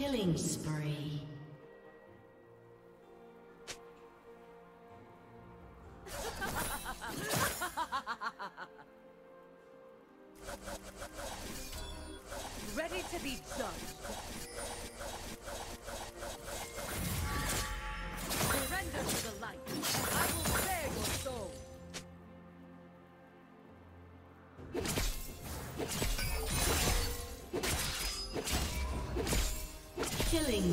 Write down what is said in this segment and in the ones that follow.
Killing spree. Ready to be done. Surrender to the light. I will spare your soul. Killing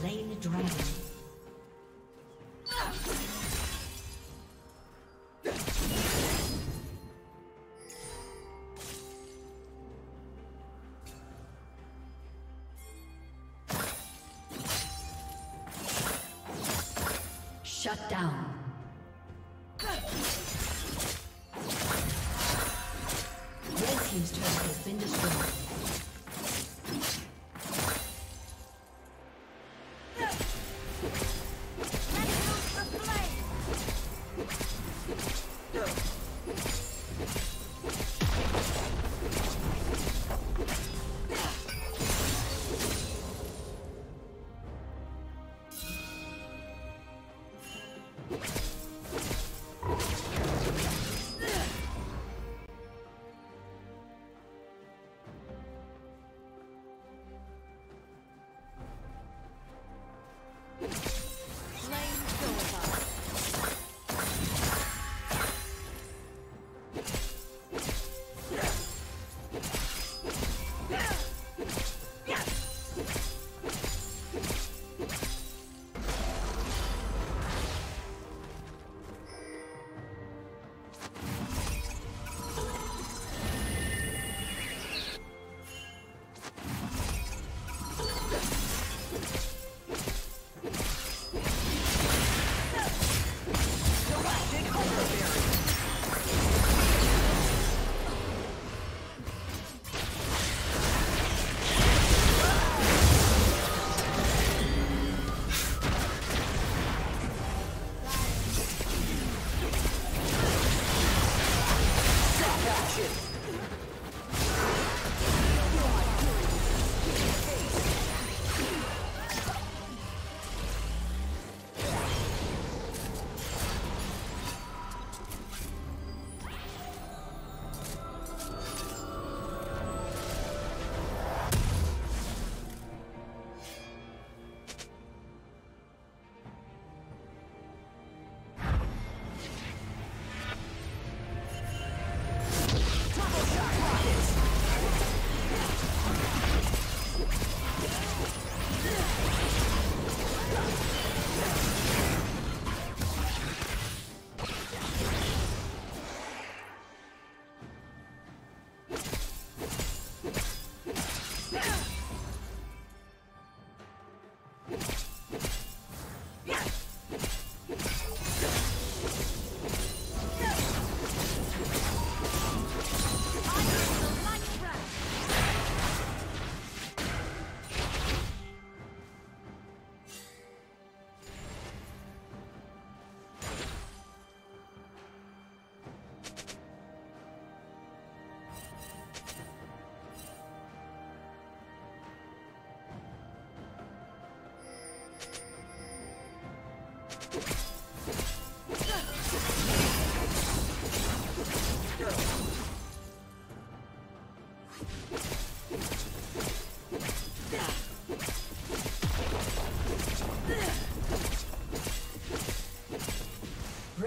slain the dragon. Shut down. Red team's turret has been destroyed.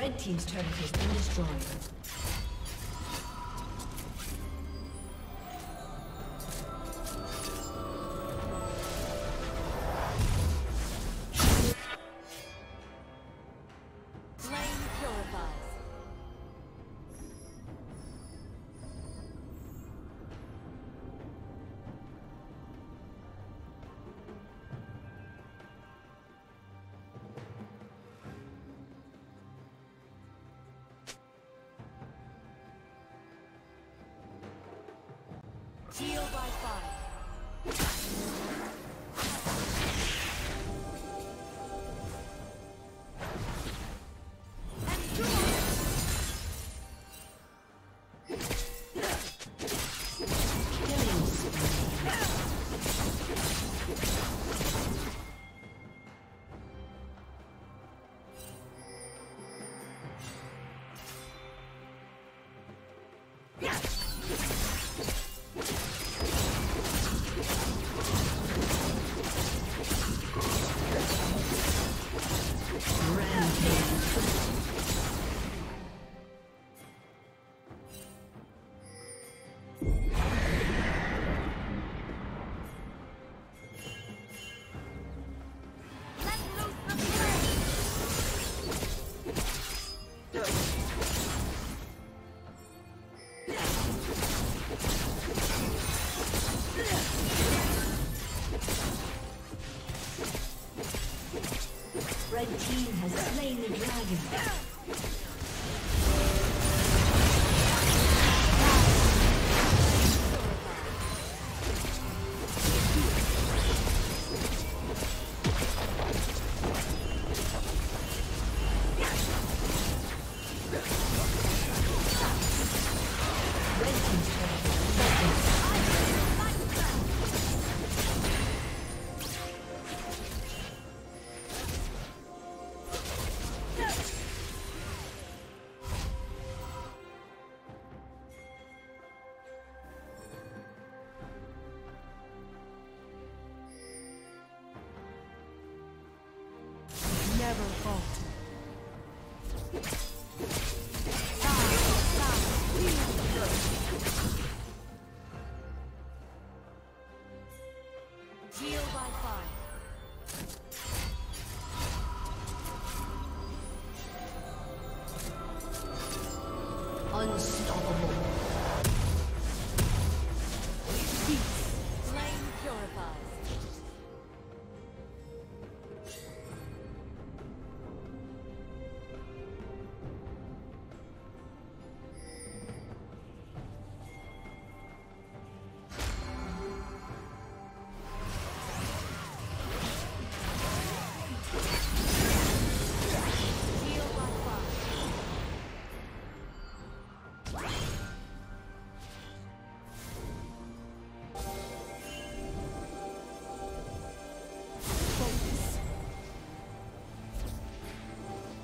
Red team's turret has been destroyed. Deal by fire. Unit.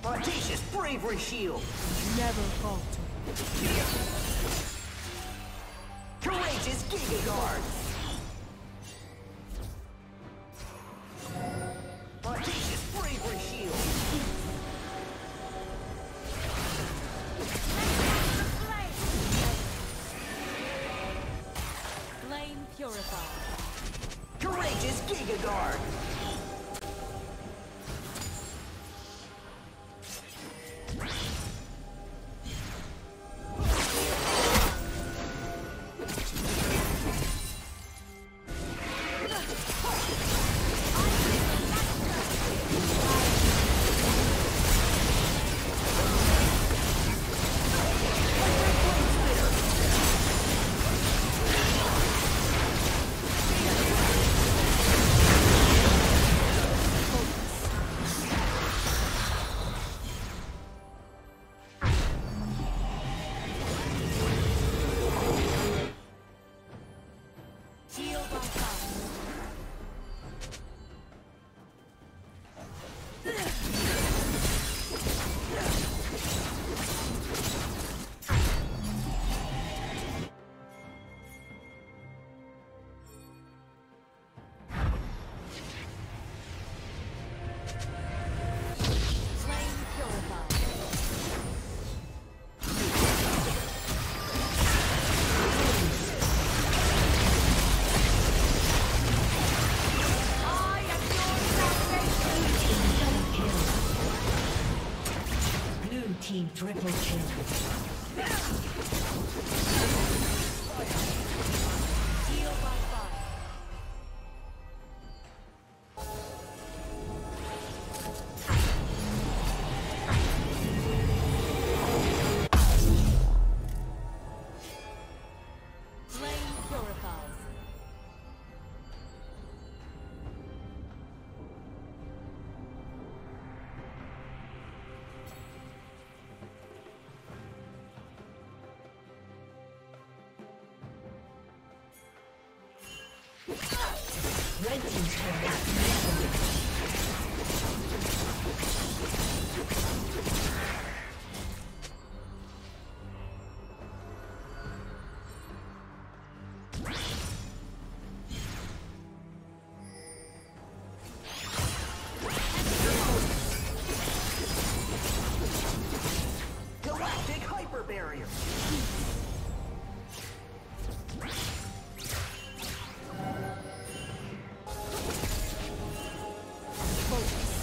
Audacious bravery shield! Never falter. Courageous Giga Guard! Audacious bravery shield! Flame purified. Courageous Giga Guard! Triple kill. Deal by five. Flame purifies. Red team's turret has been destroyed. Galactic hyper barrier. Focus.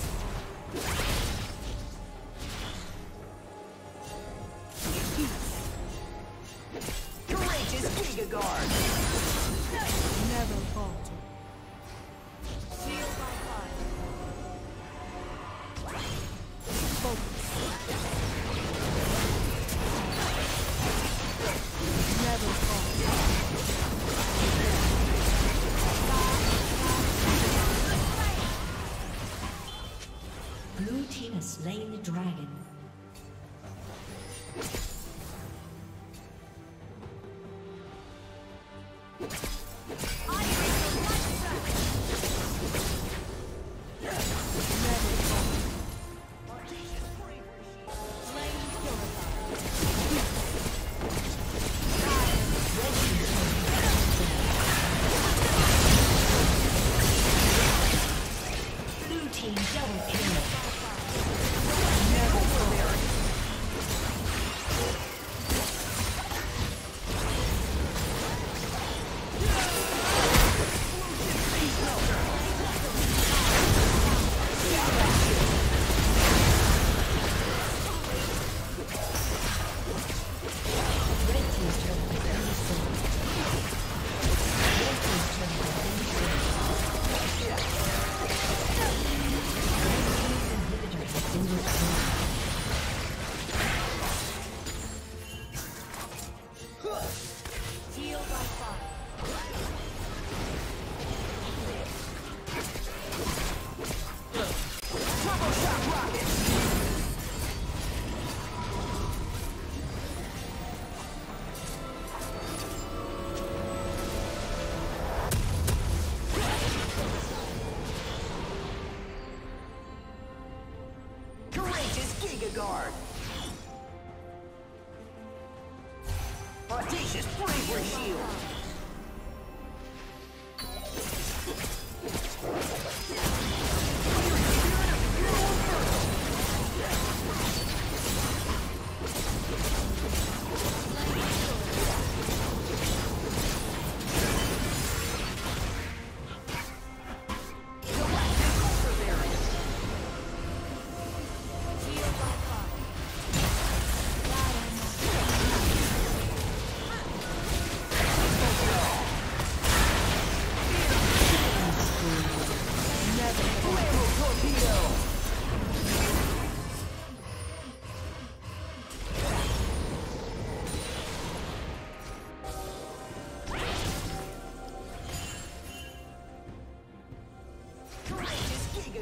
audacious bravery shield!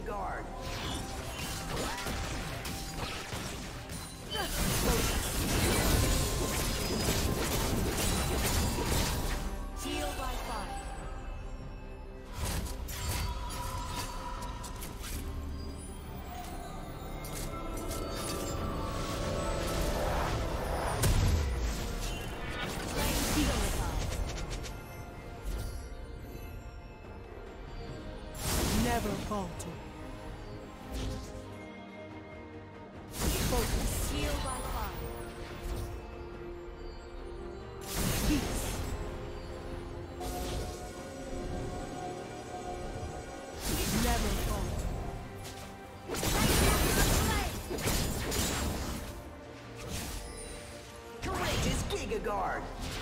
Guard. Heal by fire. Never falter. Courageous Giga Guard!